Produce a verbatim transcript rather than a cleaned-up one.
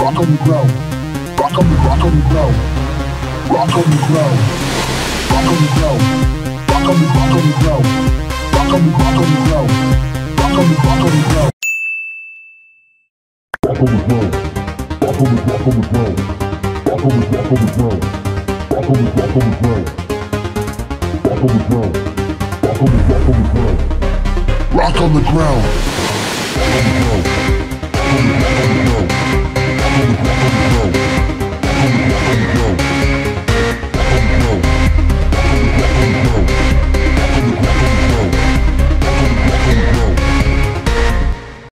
rock on the grow, rock on the rock on the grow, rock on the grow, rock on the grow, rock on the rock on the grow, rock on the rock on the grow, rock on the rock on the grow, rock on the grow, rock on the rock on the grow, rock on the rock on the grow, rock on the rock on the grow, rock on the grow, rock on the rock on the grow, rock on the grow, rock on the grow. Rock on the ground, rock on the ground, rock on the ground, rock on the ground.